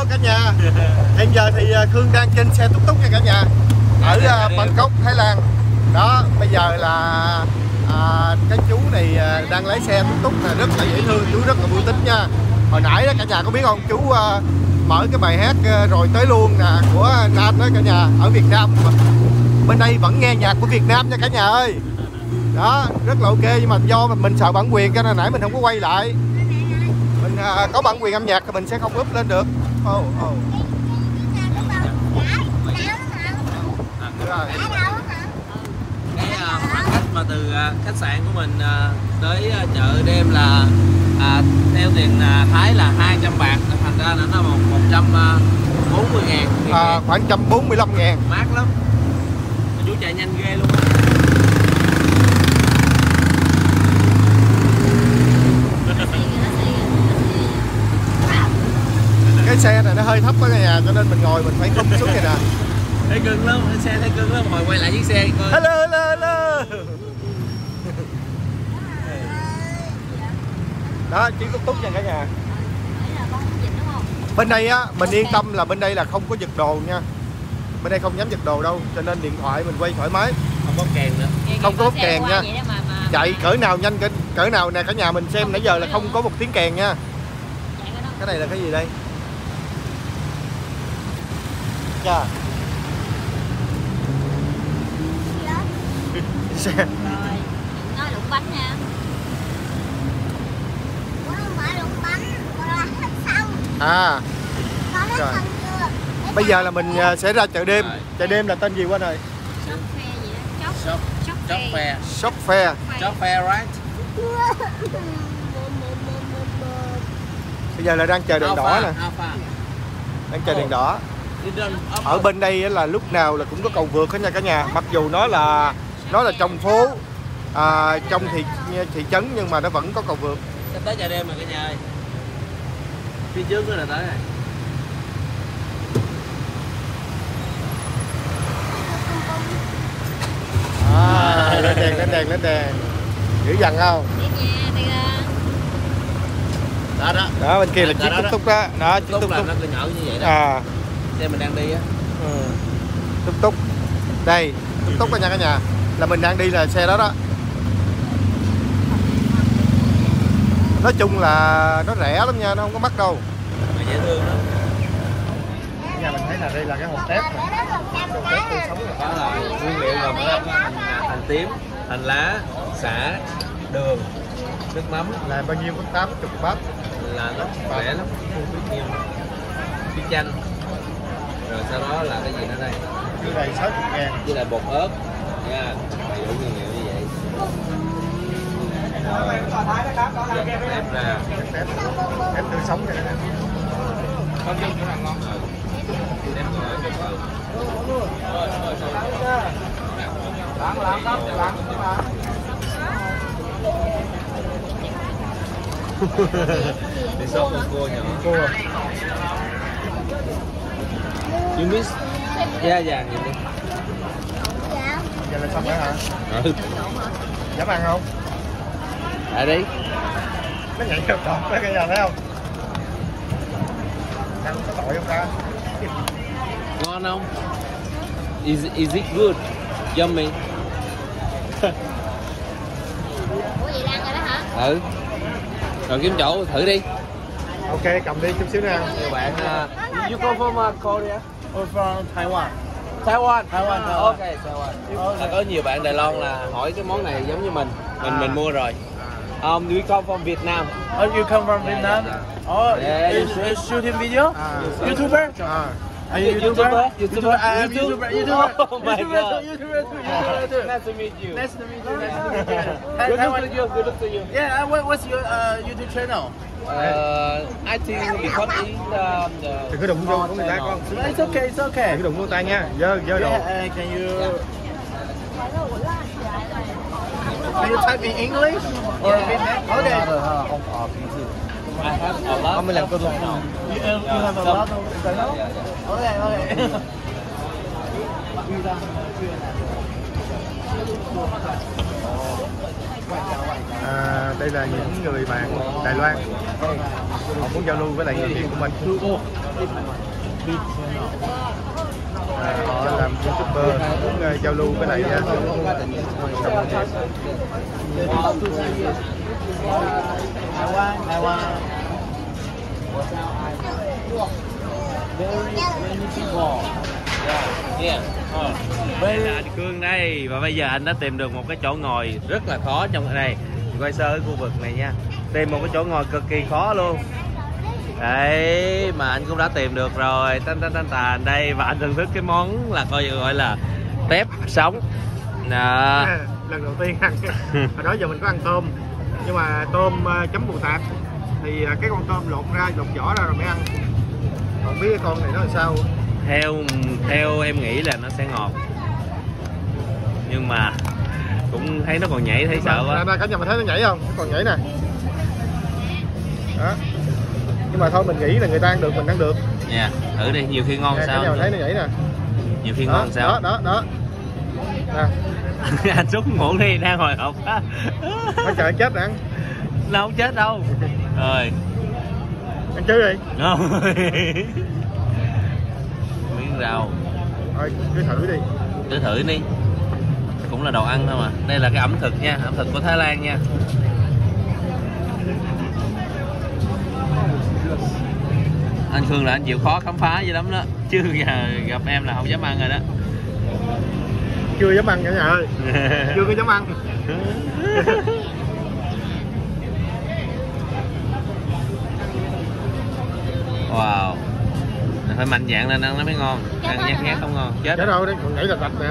Hello cả nhà. Hiện giờ thì Khương đang trên xe túc túc nha cả nhà. Ở Bangkok, Thái Lan. Đó, bây giờ là cái chú này đang lái xe túc túc là rất là dễ thương, chú rất là vui tính nha. Hồi nãy đó cả nhà có biết không, chú mở cái bài hát Rồi Tới Luôn nè của Nam đó cả nhà, ở Việt Nam. Bên đây vẫn nghe nhạc của Việt Nam nha cả nhà ơi. Đó, rất là ok, nhưng mà do mình sợ bản quyền cho nên nãy mình không có quay lại. Mình có bản quyền âm nhạc thì mình sẽ không up lên được. Cái khoảng cách mà từ khách sạn của mình tới chợ đêm là theo tiền Thái là 200 bạc, thành ra là nó 140.000, khoảng 145.000. Mát lắm. Mà chú chạy nhanh ghê luôn. Cái xe này nó hơi thấp quá cả nhà, cho nên mình ngồi mình phải khung xuống này nè. Thấy cưng lắm, cái xe thấy cưng lắm, ngồi quay lại chiếc xe coi. Hello, hello, hello. Đó, chuyến túc túc nha cả nhà. Bên đây á, mình yên tâm là bên đây là không có giật đồ nha. Bên đây không dám giật đồ đâu, cho nên điện thoại mình quay thoải mái. Không có kèn nữa. Không có kèn nha. Chạy cỡ nào nhanh cỡ nào nè cả nhà, mình xem nãy giờ là không có một tiếng kèn nha. Cái này là cái gì đây? Chà. Rồi, nói lụng bánh nha. À. Rồi. Bây giờ là mình sẽ ra chợ đêm. Chợ đêm là tên gì quá rồi? Shop fair right. Bây giờ là đang chờ đèn đỏ nè. Đang chờ đèn đỏ. Ở bên đây là lúc nào là cũng có cầu vượt hết nha cả nhà. Mặc dù nó là trong phố, trong thị trấn, nhưng mà nó vẫn có cầu vượt. Sắp tới chợ đêm rồi cả nhà ơi. Phía trước nữa là tới này. À, lên đèn. Dữ dằn không? Đó. Đó bên kia là chiếc túc túc đó. Đó, chiếc túc túc. Nó cứ nhỏ như vậy đó. À. Xe mình đang đi á. Ừ. Túc túc. Đây, túc túc cả nhà. Là mình đang đi là xe đó đó. Nói chung là nó rẻ lắm nha, nó không có mắc đâu. Mà dễ thương lắm. Nhà mình thấy là đây là cái hộp tép này. Hộp tép tươi sống là có là nguyên liệu gồm hành tím, hành lá, sả, đường, nước mắm. Là bao nhiêu? Có 80 baht. Là nó rẻ lắm, không biết nhiều. Bí chanh. Rồi sau đó là cái gì nữa đây? Cái này 60.000. Với lại bột ớt. Nha, đầy đủ nguyên liệu như vậy. Tép tươi sống vậy đó. You miss? Dạ nhìn đi. Giờ là xong rồi hả? Ừ. Dám ăn không? Lại đi. Nó nhảy cọc cọc đó cả nhà thấy không? Ăn có tội không ta? Ngon không? Is it good? Yummy. Ủa vậy là ăn rồi đó hả? Ừ. Rồi kiếm chỗ thử đi. Ok, cầm đi chút xíu nào. Các bạn you go from Korea or from Taiwan? Taiwan. Ok, Taiwan. Okay. Có nhiều bạn Đài Loan là hỏi cái món này giống như mình mua rồi. Do you come from Vietnam? Oh, you come from Vietnam? You shooting video? YouTuber? Are you YouTuber? YouTuber. Oh my god. YouTuber. Nice to meet you. Good to you. Yeah. What's your YouTube channel? I think because the cứ đụng vô người ta con. It's okay. Cứ đụng vô tay nha. Giơ đồ. Can you? Can you type in English? Okay. I have a lot. Ông mới làm cơm luôn. You have a lot. Okay. Đây là những người bạn Đài Loan, họ muốn giao lưu với lại người Việt của mình. Họ làm YouTuber cũng giao lưu với lại đây là anh Cương đây, và bây giờ anh đã tìm được một cái chỗ ngồi rất là khó trong cái này. Quay sơ ở khu vực này nha, tìm một cái chỗ ngồi cực kỳ khó luôn. Đấy, mà anh cũng đã tìm được rồi, tan đây, và anh thưởng thức cái món là coi gọi là tép sống. Đó. Lần đầu tiên ăn, hồi đó giờ mình có ăn tôm, nhưng mà tôm chấm bù tạp, thì cái con tôm lột ra, lột vỏ ra rồi mới ăn. Còn biết cái con này nó làm sao? Theo em nghĩ là nó sẽ ngọt, nhưng mà cũng thấy nó còn nhảy, thấy sợ quá. Cả nhà mình thấy nó nhảy không? Nó còn nhảy nè. Đó. Nhưng mà thôi mình nghĩ là người ta ăn được, mình ăn được. Dạ, thử đi, nhiều khi ngon sao. Cả nhà thấy nó nhảy nè. Nhiều khi đó, ngon sao. Đó. Anh xúc muộn đi, đang hồi hộp á. Nó trời chết ăn. Nó không chết đâu. Rồi. Ăn chứ đi. Không. Miếng rau. Thôi, cứ thử đi. Cứ thử đi. Cũng là đồ ăn thôi mà. Đây là cái ẩm thực nha, ẩm thực của Thái Lan nha. Anh Phương là anh chịu khó khám phá dữ lắm đó, chứ giờ gặp em là không dám ăn rồi đó. Chưa dám ăn cả nhà ơi. Chưa có dám ăn. Wow, phải mạnh dạn lên ăn nó mới ngon. Ăn nhát nhát không ngon. Chết đâu đấy, còn nãy là sạch nè.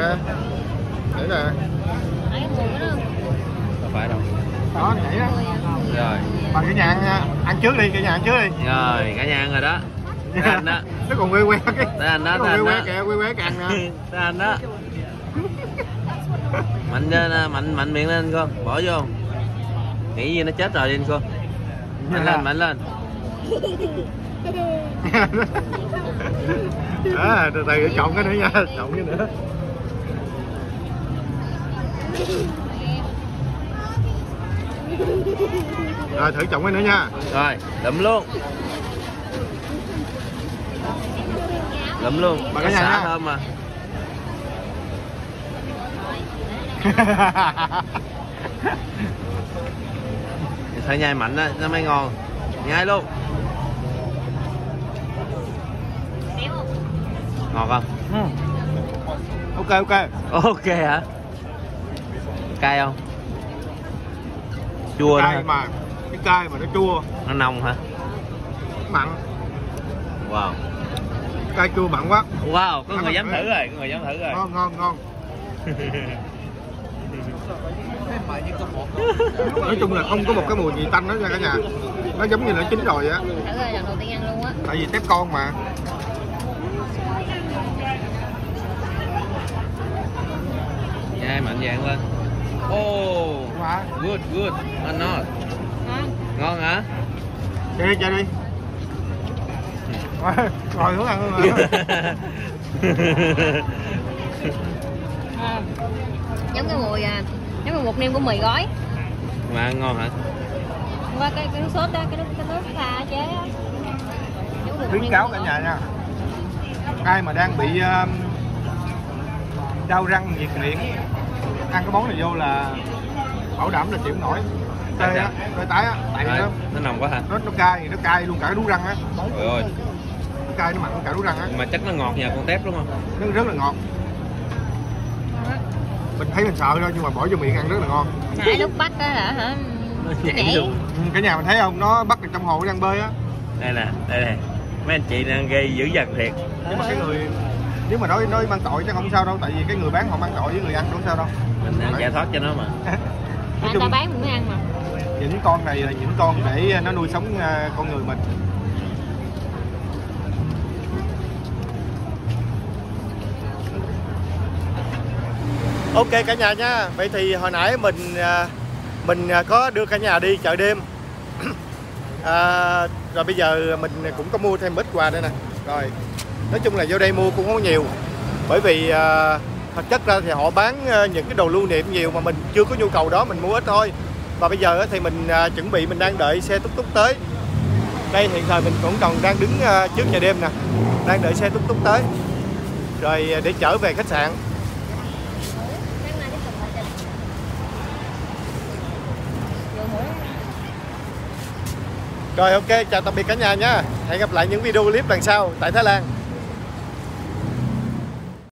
Đấy là phải đâu. Đó, nhảy đó. Rồi. Mà cả nhà ăn trước đi, cả nhà ăn trước đi. Rồi, cả nhà ăn rồi đó. Tới anh đó. Nó còn quê quê cái. Tới anh đó, tới anh đó. Kìa, quê càng nè. Tới anh đó. Mạnh lên, mạnh miệng lên con, bỏ vô. Nghĩ gì nó chết rồi đi anh con. Mạnh lên. Đó, từ từ chọn cái nữa nha, chọn cái nữa. Rồi thử trọng cái nữa nha. Rồi, đậm luôn. Đậm luôn, bà cả nhà nha. Thơm mà. Phải nhai mạnh đó, nó mới ngon. Nhai luôn. Ngọt không? Ừ. Ok hả? Cay không? Chua cay mà, cái cay mà nó chua. Nó nồng hả? Mặn. Wow. Cay chua mặn quá. Wow, có người dám thử rồi, Ngon. Nói chung là không có một cái mùi gì tanh đó nha cả nhà. Nó giống như nó chín rồi á. Thử rồi, lần đầu tiên ăn luôn á. Tại vì tép con mà. Nhai mạnh dạng lên. Oh, good, ăn ngon. Ngon hả? Chơi đi. Ngồi xuống ăn luôn rồi. Giống cái mùi, giống cái bột nêm của mì gói. Mà ăn ngon hả? Qua cái nước sốt đó, cái nước pha chế á. Khuyến cáo cả nhà nha. Ai mà đang bị đau răng, nhiệt miệng, ăn cái món này vô là bảo đảm là chịu nổi. Tê á, tê tái á, tại vì nó nồng quá hả? Nó cay luôn cả cái đú răng á. Trời ơi. Nó cay, nó mặn cả đú răng á. Mà chắc nó ngọt nhờ con tép đúng không? Nó rất là ngọt. Mình thấy mình sợ thôi nhưng mà bỏ vô miệng ăn rất là ngon. Nãy lúc bắt á là hả? Nó nhảy luôn. Cả nhà mình thấy không? Nó bắt được trong hồ đang bơi á. Đây nè. Mấy anh chị đang gây dữ dằn thiệt. Nhưng mà cái người nếu mà nói mang tội chứ không sao đâu, tại vì cái người bán họ mang tội với người ăn cũng sao đâu. Mình ăn giải thoát cho nó mà. Người ta bán cũng ăn mà. Những con này là những con để nó nuôi sống con người mình. Ok cả nhà nha. Vậy thì hồi nãy mình có đưa cả nhà đi chợ đêm. Rồi bây giờ mình cũng có mua thêm ít quà đây nè. Rồi. Nói chung là vô đây mua cũng không nhiều. Bởi vì thật chất ra thì họ bán những cái đồ lưu niệm nhiều mà mình chưa có nhu cầu đó, mình mua ít thôi. Và bây giờ thì mình chuẩn bị, mình đang đợi xe túc túc tới. Đây hiện thời mình cũng còn đang đứng trước nhà đêm nè, đang đợi xe túc túc tới rồi để trở về khách sạn. Rồi ok, chào tạm biệt cả nhà nhé. Hẹn gặp lại những video clip lần sau tại Thái Lan.